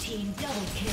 Team double kill.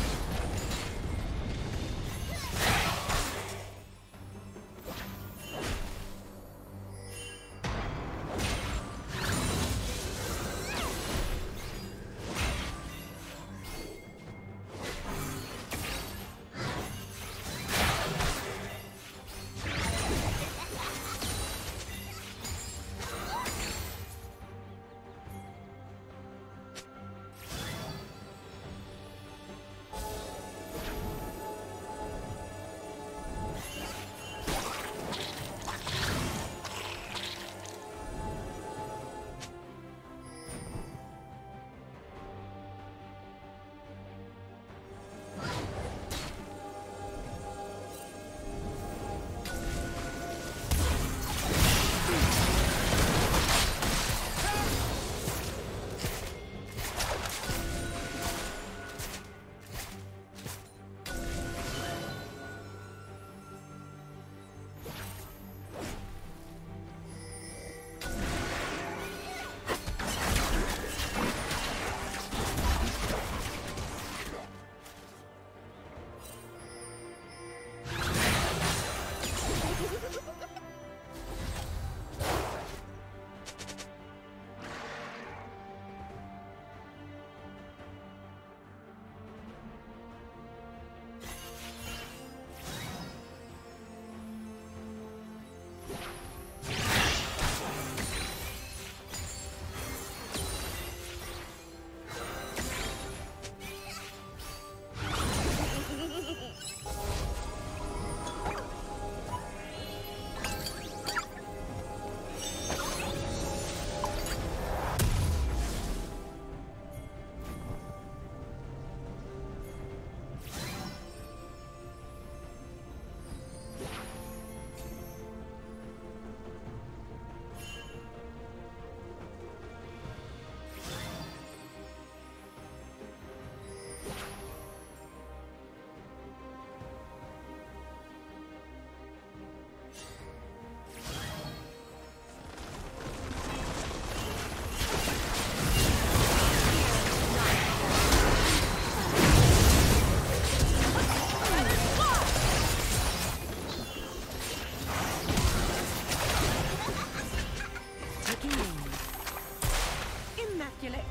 immaculate.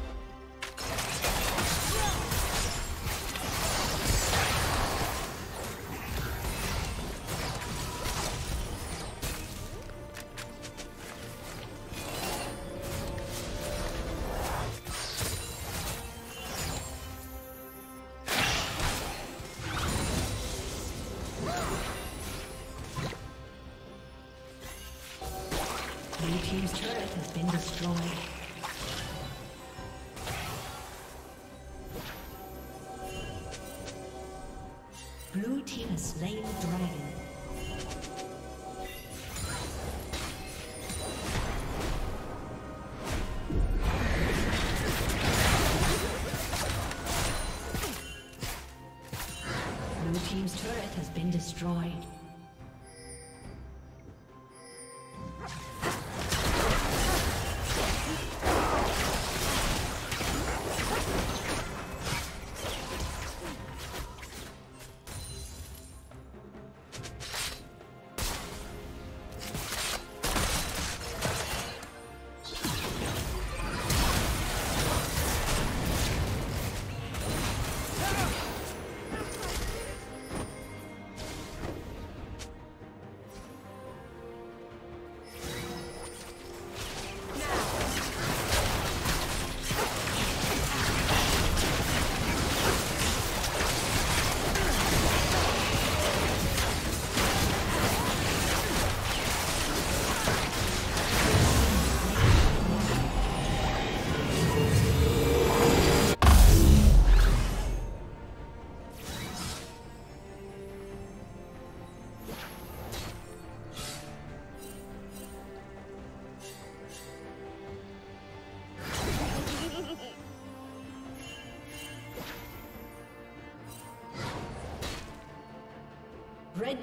Blue team's turret has been destroyed. Blue team has slain the dragon. Blue team's turret has been destroyed. Red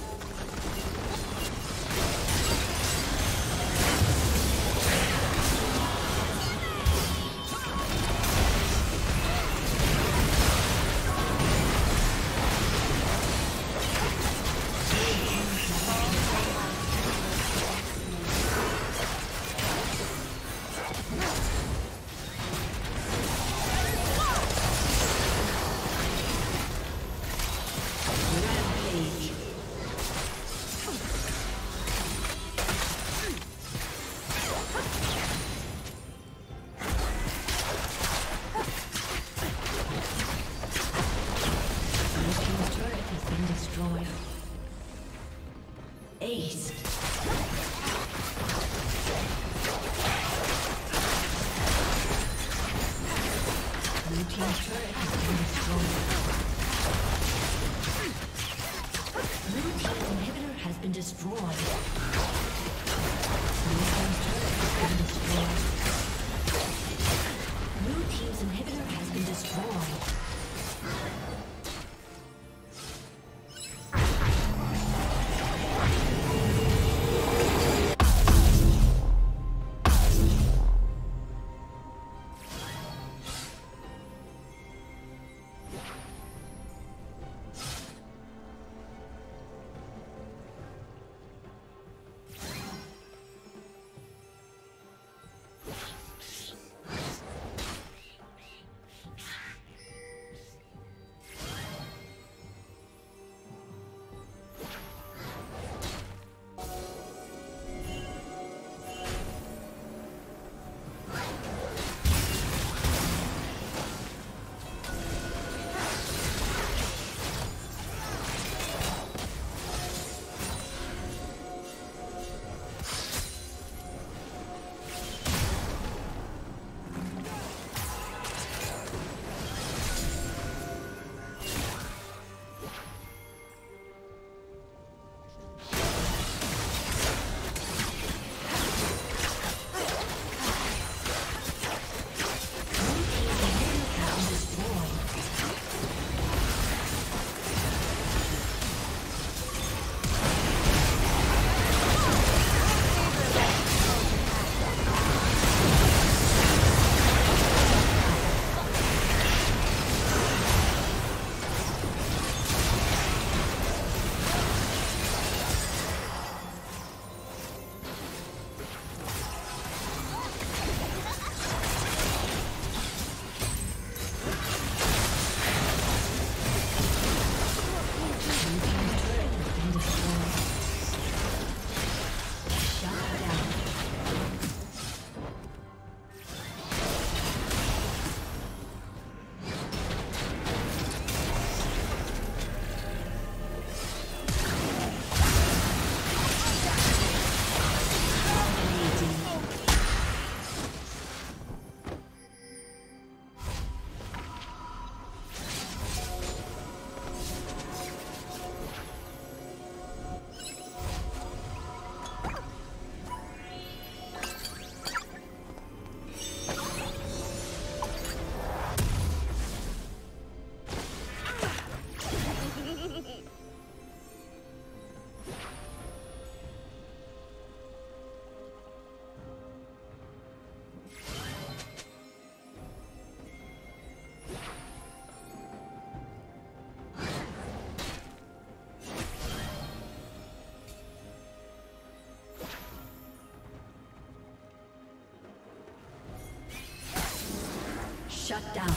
Shut down.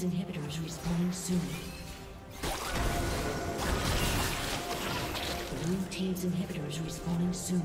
Inhibitors respawning soon. Blue team's inhibitors respawning soon.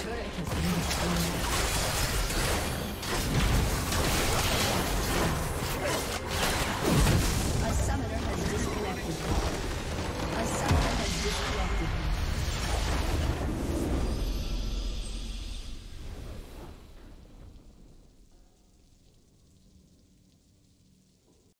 Turret has been destroyed.